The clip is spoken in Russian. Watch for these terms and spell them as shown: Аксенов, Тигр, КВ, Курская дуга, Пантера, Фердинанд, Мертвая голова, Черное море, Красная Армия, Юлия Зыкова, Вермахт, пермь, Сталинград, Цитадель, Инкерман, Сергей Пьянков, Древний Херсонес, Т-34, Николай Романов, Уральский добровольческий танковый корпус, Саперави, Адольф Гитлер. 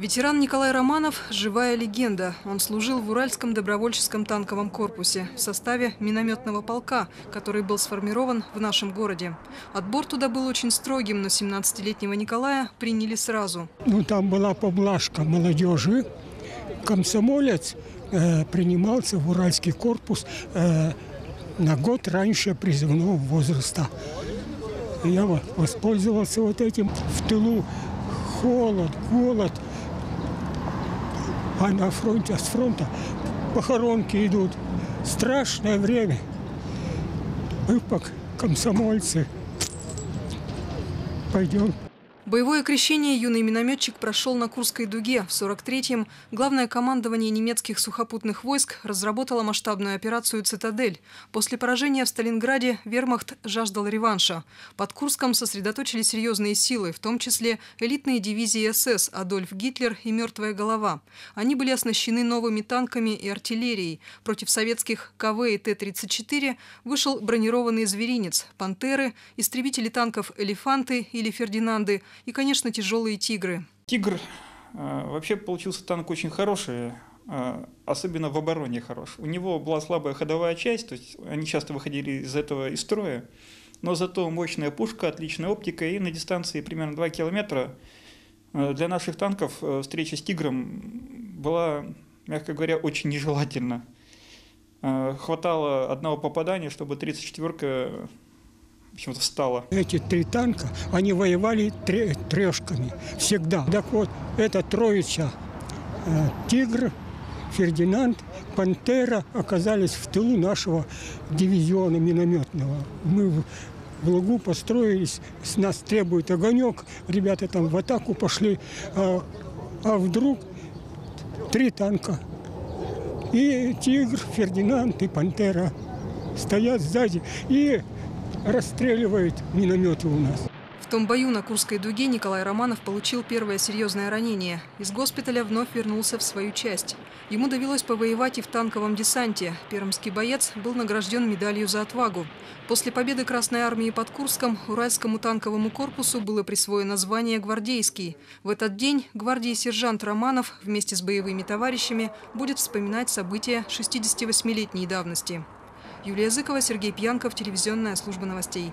Ветеран Николай Романов – живая легенда. Он служил в Уральском добровольческом танковом корпусе в составе минометного полка, который был сформирован в нашем городе. Отбор туда был очень строгим, но 17-летнего Николая приняли сразу. Ну, там была поблажка молодежи. Комсомолец принимался в Уральский корпус на год раньше призывного возраста. Я воспользовался вот этим. В тылу холод, голод. А на фронте, с фронта похоронки идут. Страшное время. Мы, комсомольцы, пойдем. Боевое крещение юный минометчик прошел на Курской дуге. В 1943-м главное командование немецких сухопутных войск разработало масштабную операцию «Цитадель». После поражения в Сталинграде вермахт жаждал реванша. Под Курском сосредоточили серьезные силы, в том числе элитные дивизии СС «Адольф Гитлер» и «Мертвая голова». Они были оснащены новыми танками и артиллерией. Против советских КВ и Т-34 вышел бронированный зверинец, «Пантеры», истребители танков «Элефанты» или «Фердинанды», и, конечно, тяжелые «Тигры». «Тигр» вообще получился танк очень хороший, особенно в обороне хорош. У него была слабая ходовая часть, то есть они часто выходили из этого из строя, но зато мощная пушка, отличная оптика, и на дистанции примерно 2 километра для наших танков встреча с «Тигром» была, мягко говоря, очень нежелательна. Хватало одного попадания, чтобы 34-ка... почему-то встала. Эти 3 танка, они воевали трешками всегда. Так вот, эта троица «Тигр», «Фердинанд», «Пантера» оказались в тылу нашего дивизиона минометного. Мы в лугу построились, с нас требует огонек, ребята там в атаку пошли, а вдруг 3 танка. И «Тигр», «Фердинанд» и «Пантера» стоят сзади и расстреливает минометы у нас. В том бою на Курской дуге Николай Романов получил первое серьезное ранение. Из госпиталя вновь вернулся в свою часть. Ему довелось повоевать и в танковом десанте. Пермский боец был награжден медалью за отвагу. После победы Красной Армии под Курском Уральскому танковому корпусу было присвоено звание «Гвардейский». В этот день гвардии сержант Романов вместе с боевыми товарищами будет вспоминать события 68-летней давности. Юлия Зыкова, Сергей Пьянков, телевизионная служба новостей.